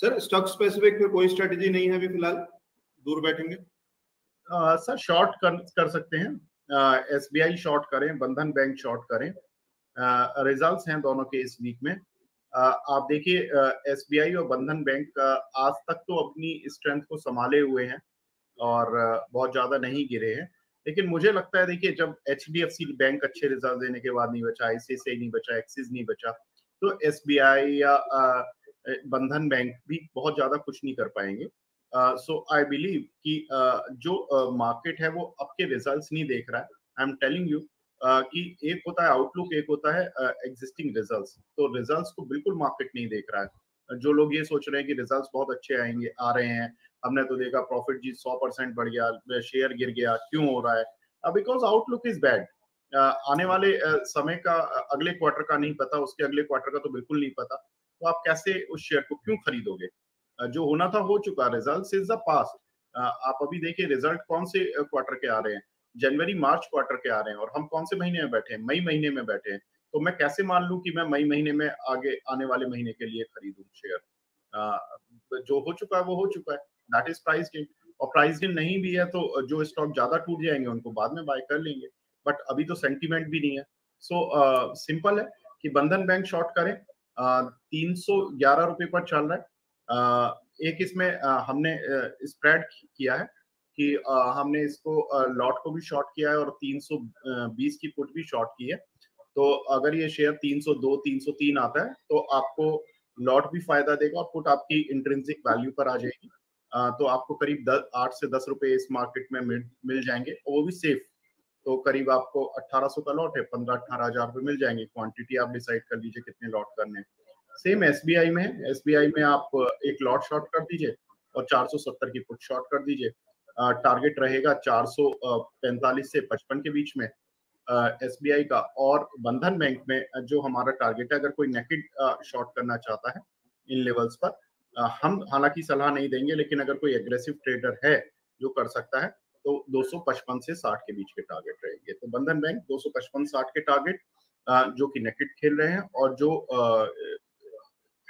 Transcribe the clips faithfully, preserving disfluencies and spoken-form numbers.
Sir stock specific पे कोई strategy नहीं है अभी फिलहाल, दूर बैठेंगे। आ, सर शॉर्ट कर, कर सकते हैं, एस बी आई शॉर्ट करें, बंधन बैंक शॉर्ट करें, रिजल्ट्स हैं दोनों के इस वीक में। आ, आप देखिए एस बी आई और बंधन बैंक आज तक तो अपनी स्ट्रेंथ को संभाले हुए हैं और बहुत ज्यादा नहीं गिरे हैं, लेकिन मुझे लगता है देखिए जब H D F C bank अच्छे रिजल्ट देने के बाद नहीं बचा, आई सी आई नहीं बचा, एक्सिस नहीं बचा, तो एस बी आई या आ, बंधन बैंक भी बहुत ज्यादा कुछ नहीं कर पाएंगे। सो आई बिलीव कि uh, जो मार्केट uh, है वो आपके रिजल्ट्स नहीं देख रहा है। आई एम टेलिंग यू कि एक होता है आउटलुक, एक होता है एग्जिस्टिंग uh, रिजल्ट्स। तो रिजल्ट्स को बिल्कुल मार्केट नहीं देख रहा है। जो लोग ये सोच रहे हैं कि रिजल्ट्स बहुत अच्छे आएंगे आ रहे हैं, हमने तो देखा प्रॉफिट जी सौ परसेंट बढ़ गया, शेयर गिर गया, क्यों हो रहा है? Because outlook is bad. आने वाले uh, समय का अगले क्वार्टर का नहीं पता, उसके अगले क्वार्टर का तो बिल्कुल नहीं पता, तो आप कैसे उस शेयर को क्यों खरीदोगे? जो होना था हो चुका, रिजल्ट्स इज द पास्ट। आप अभी देखिए रिजल्ट कौन से क्वार्टर के आ रहे हैं, जनवरी मार्च क्वार्टर के आ रहे हैं, और हम कौन से महीने में बैठे हैं? मई महीने में बैठे हैं। तो मैं कैसे मान लूं कि मैं मई महीने में आगे आने वाले महीने के लिए खरीदूं शेयर? जो हो चुका है वो हो चुका है, दैट इज प्राइस इन। और प्राइस इन नहीं भी है तो जो स्टॉक ज्यादा टूट जाएंगे उनको बाद में बाय कर लेंगे, बट अभी तो सेंटिमेंट भी नहीं है। सो सिंपल है कि बंधन बैंक शॉर्ट करें, तीन सौ ग्यारह रुपए पर चल रहा है। एक इसमें हमने स्प्रेड किया है कि हमने इसको लॉट को भी शॉर्ट किया है और तीन सौ बीस की पुट भी शॉर्ट की है। तो अगर ये शेयर तीन सौ दो तीन सौ तीन आता है तो आपको लॉट भी फायदा देगा और पुट आपकी इंट्रिंसिक वैल्यू पर आ जाएगी। तो आपको करीब आठ से दस रुपए इस मार्केट में मिल जाएंगे, वो भी सेफ। तो करीब आपको अठारह सौ का लॉट है, पंद्रह अठारह हज़ार रुपये मिल जाएंगे। क्वांटिटी आप डिसाइड कर लीजिए कितने लॉट करने। सेम एसबीआई में है, एसबीआई में आप एक लॉट शॉर्ट कर दीजिए और चार सौ सत्तर की पुट शॉर्ट कर दीजिए। टारगेट रहेगा चार सौ पैंतालीस से पचपन के बीच में एसबीआई का। और बंधन बैंक में जो हमारा टारगेट है, अगर कोई नेकेड शॉर्ट करना चाहता है इन लेवल्स पर, आ, हम हालांकि सलाह नहीं देंगे, लेकिन अगर कोई एग्रेसिव ट्रेडर है जो कर सकता है तो दो सौ पचपन से साठ के बीच के टारगेट रहेंगे। तो बंधन बैंक दो सौ पचपन साठ के टारगेट जो कि नेकेड खेल रहे हैं और जो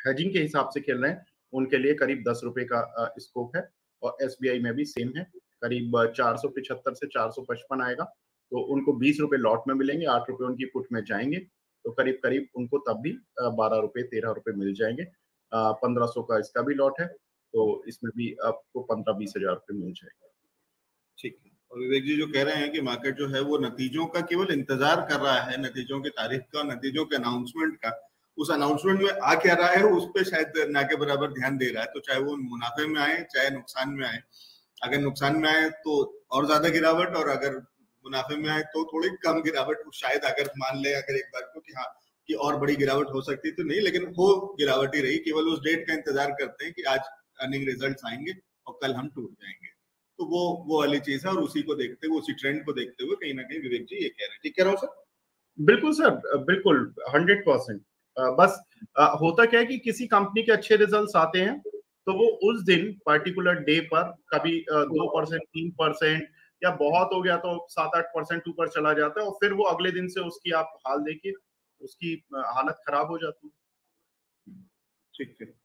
हेजिंग के हिसाब से खेल रहे हैं उनके लिए करीब दस रुपए का स्कोप है। और एसबीआई में भी सेम है, करीब चार सौ पचहत्तर से चार सौ पचपन आएगा तो उनको बीस रुपए लॉट में मिलेंगे, आठ रुपए उनकी पुट में जाएंगे, तो करीब करीब उनको तब भी बारह रुपए तेरह रुपए मिल जाएंगे। पंद्रह सौ का इसका भी लॉट है तो इसमें भी आपको पंद्रह बीस हजार रुपये मिल जाएंगे। ठीक है। और विवेक जी जो कह रहे हैं कि मार्केट जो है वो नतीजों का केवल इंतजार कर रहा है, नतीजों की तारीख का, नतीजों के अनाउंसमेंट का, उस अनाउंसमेंट में आ क्या रहा है उस पर शायद ना के बराबर ध्यान दे रहा है। तो चाहे वो मुनाफे में आए चाहे नुकसान में आए, अगर नुकसान में आए तो और ज्यादा गिरावट, और अगर मुनाफे में आए तो थोड़ी कम गिरावट। शायद अगर मान ले अगर एक बार को कि हाँ कि और बड़ी गिरावट हो सकती तो नहीं, लेकिन वो गिरावट ही रही। केवल उस डेट का इंतजार करते हैं कि आज अर्निंग रिजल्ट आएंगे और कल हम टूट जाएंगे। तो वो वो वाली चीज है और उसी को देखते हुए, उसी ट्रेंड को देखते हुए कहीं ना कहीं विवेक जी ये कह रहे हैं। ठीक कह रहा हूं सर? बिल्कुल सर, बिल्कुल हंड्रेड परसेंट। बस आ, होता क्या है कि किसी कंपनी के अच्छे रिजल्ट्स आते हैं तो वो उस दिन पर्टिकुलर डे पर कभी दो परसेंट तीन परसेंट या बहुत हो गया तो सात आठ परसेंट ऊपर चला जाता है और फिर वो अगले दिन से उसकी आप हाल देखिए, उसकी हालत खराब हो जाती है। ठीक है।